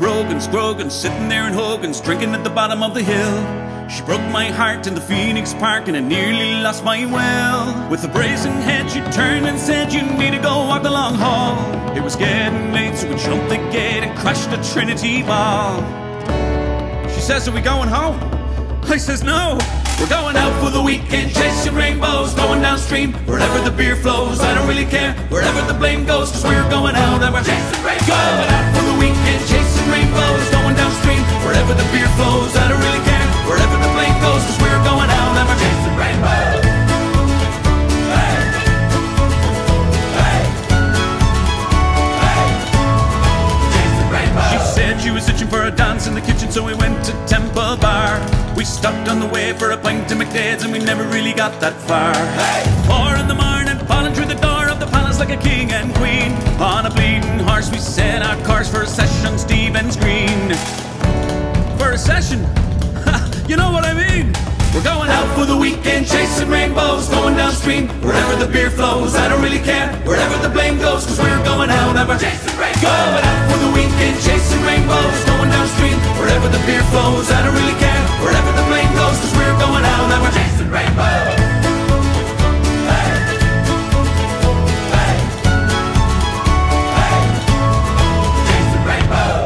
Rogan's, Grogan's, sitting there in Hogan's, drinking at the bottom of the hill. She broke my heart in the Phoenix Park and I nearly lost my will. With a brazen head she turned and said, you need to go walk the long haul. It was getting late, so we jumped the gate and crashed the Trinity Ball. She says, are we going home? I says, no. We're going out for the weekend, chasing rainbows, going downstream, wherever the beer flows, I don't really care, wherever the blame goes, cause we're going out and we're chasing rainbows. Going out for the weekend, chasing rainbows, going downstream, wherever the beer flows, I don't really care, wherever the blame goes, cause we're going out and we're chasing rainbows. She was itching for a dance in the kitchen, so we went to Temple Bar. We stopped on the way for a pint to McDade's, and we never really got that far. Hey! 4 in the morning, falling through the door of the palace like a king and queen. On a bleeding horse, we set our course for a session, Stephen's Green. For a session? You know what I mean? We're going out for the weekend, chasing rainbows, going downstream, wherever the beer flows, I don't really care, wherever the blame goes, cause we're going out and we're chasing rainbows. Going out for the weekend, chasing rainbows, going downstream, wherever the beer flows, I don't really care, wherever the blame goes, cause we're going out and we're chasing rainbows. Hey. Hey. Hey. Chasing rainbows.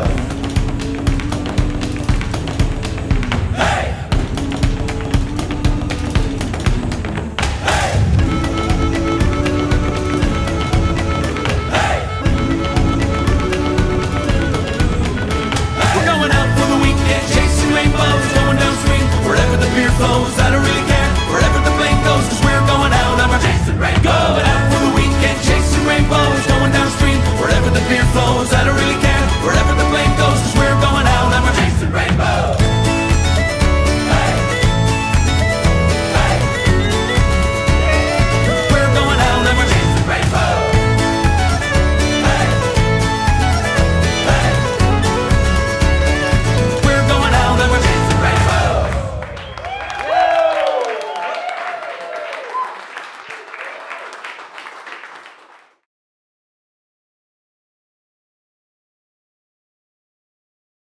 I don't really care, wherever the blame goes, cause we're going out and we're chasing rainbows. Going out for the weekend, chasing rainbows, going downstream, wherever the beer flows, I don't really care.